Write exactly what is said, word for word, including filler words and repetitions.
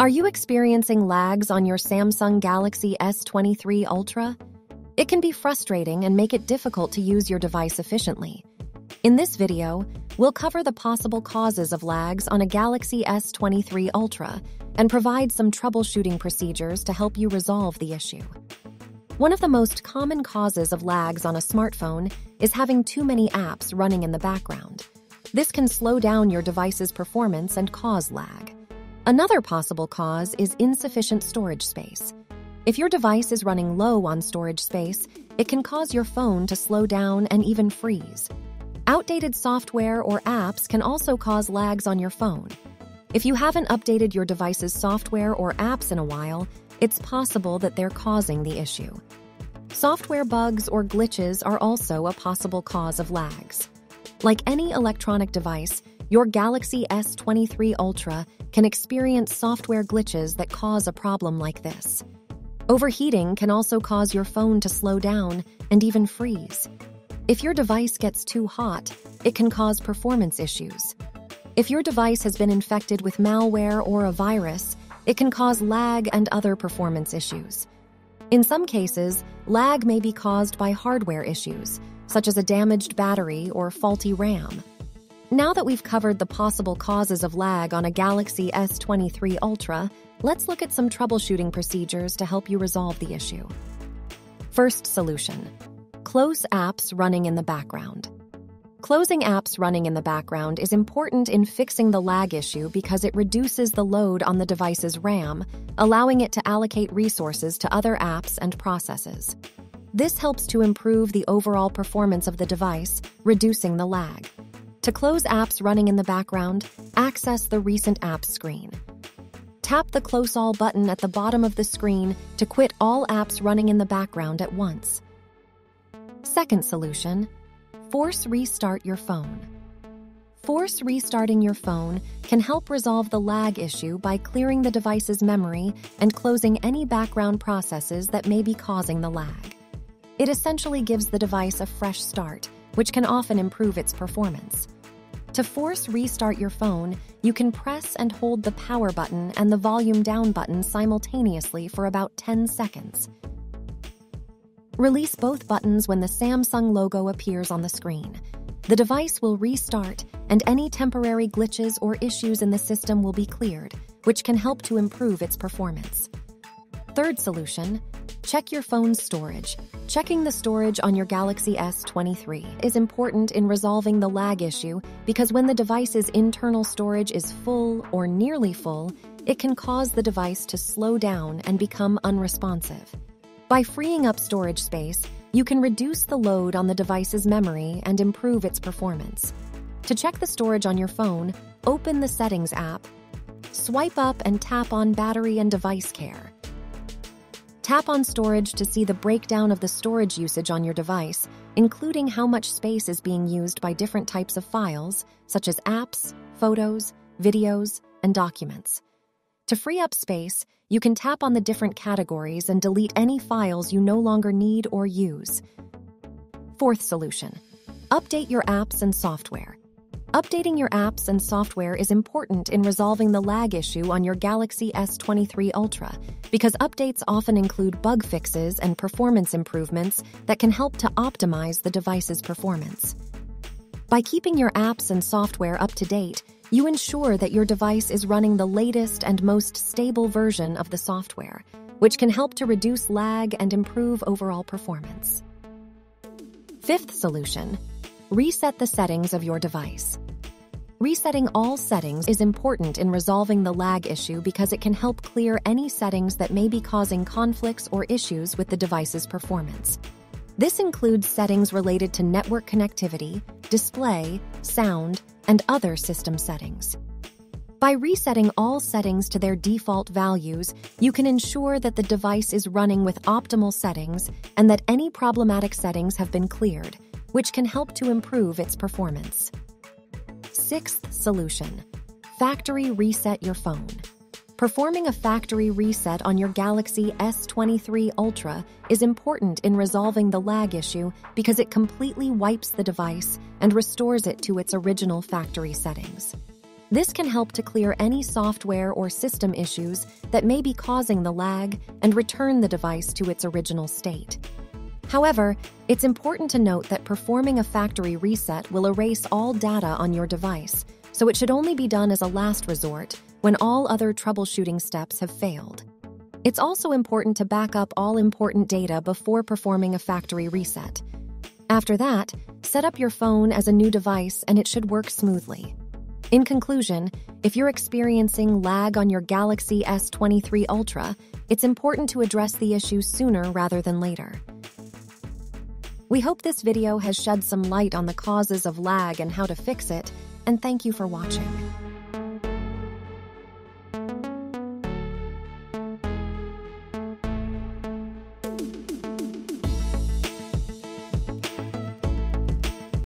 Are you experiencing lags on your Samsung Galaxy S twenty-three Ultra? It can be frustrating and make it difficult to use your device efficiently. In this video, we'll cover the possible causes of lags on a Galaxy S twenty-three Ultra and provide some troubleshooting procedures to help you resolve the issue. One of the most common causes of lags on a smartphone is having too many apps running in the background. This can slow down your device's performance and cause lag. Another possible cause is insufficient storage space. If your device is running low on storage space, it can cause your phone to slow down and even freeze. Outdated software or apps can also cause lags on your phone. If you haven't updated your device's software or apps in a while, it's possible that they're causing the issue. Software bugs or glitches are also a possible cause of lags. Like any electronic device, your Galaxy S twenty-three Ultra can experience software glitches that cause a problem like this. Overheating can also cause your phone to slow down and even freeze. If your device gets too hot, it can cause performance issues. If your device has been infected with malware or a virus, it can cause lag and other performance issues. In some cases, lag may be caused by hardware issues, such as a damaged battery or faulty RAM. Now that we've covered the possible causes of lag on a Galaxy S twenty-three Ultra, let's look at some troubleshooting procedures to help you resolve the issue. First solution: close apps running in the background. Closing apps running in the background is important in fixing the lag issue because it reduces the load on the device's RAM, allowing it to allocate resources to other apps and processes. This helps to improve the overall performance of the device, reducing the lag. To close apps running in the background, access the Recent Apps screen. Tap the Close All button at the bottom of the screen to quit all apps running in the background at once. Second solution: force restart your phone. Force restarting your phone can help resolve the lag issue by clearing the device's memory and closing any background processes that may be causing the lag. It essentially gives the device a fresh start, which can often improve its performance. To force restart your phone, you can press and hold the power button and the volume down button simultaneously for about ten seconds. Release both buttons when the Samsung logo appears on the screen. The device will restart, and any temporary glitches or issues in the system will be cleared, which can help to improve its performance. Third solution: check your phone's storage. Checking the storage on your Galaxy S twenty-three is important in resolving the lag issue because when the device's internal storage is full or nearly full, it can cause the device to slow down and become unresponsive. By freeing up storage space, you can reduce the load on the device's memory and improve its performance. To check the storage on your phone, open the Settings app, swipe up and tap on Battery and Device Care. Tap on Storage to see the breakdown of the storage usage on your device, including how much space is being used by different types of files, such as apps, photos, videos, and documents. To free up space, you can tap on the different categories and delete any files you no longer need or use. Fourth solution: update your apps and software. Updating your apps and software is important in resolving the lag issue on your Galaxy S twenty-three Ultra because updates often include bug fixes and performance improvements that can help to optimize the device's performance. By keeping your apps and software up to date, you ensure that your device is running the latest and most stable version of the software, which can help to reduce lag and improve overall performance. Fifth solution: reset the settings of your device. Resetting all settings is important in resolving the lag issue because it can help clear any settings that may be causing conflicts or issues with the device's performance. This includes settings related to network connectivity, display, sound, and other system settings. By resetting all settings to their default values, you can ensure that the device is running with optimal settings and that any problematic settings have been cleared, which can help to improve its performance. Sixth solution: factory reset your phone. Performing a factory reset on your Galaxy S twenty-three Ultra is important in resolving the lag issue because it completely wipes the device and restores it to its original factory settings. This can help to clear any software or system issues that may be causing the lag and return the device to its original state. However, it's important to note that performing a factory reset will erase all data on your device, so it should only be done as a last resort when all other troubleshooting steps have failed. It's also important to back up all important data before performing a factory reset. After that, set up your phone as a new device and it should work smoothly. In conclusion, if you're experiencing lag on your Galaxy S twenty-three Ultra, it's important to address the issue sooner rather than later. We hope this video has shed some light on the causes of lag and how to fix it, and thank you for watching.